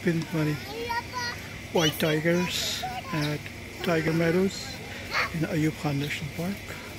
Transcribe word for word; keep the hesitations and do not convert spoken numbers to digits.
spend money. White tigers at Tiger Meadows in Ayub Khan National Park.